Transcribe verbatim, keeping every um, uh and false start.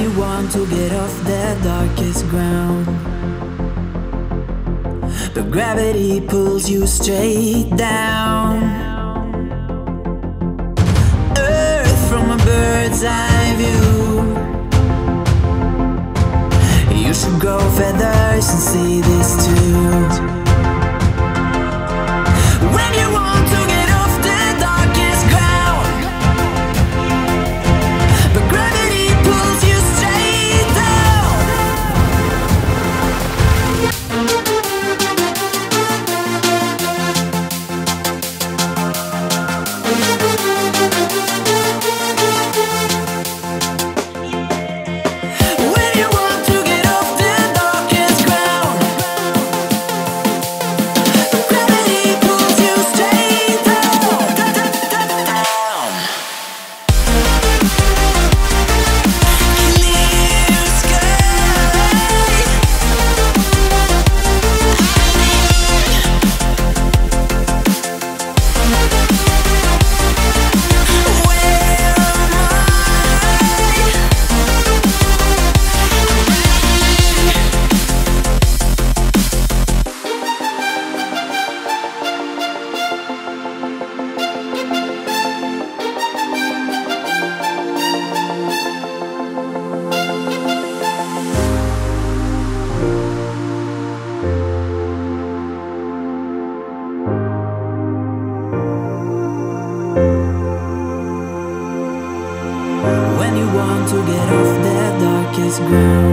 you want to get off the darkest ground. But gravity pulls you straight down. Earth from a bird's eye view. You should grow feathers and see this too. When you want to get off the darkest ground.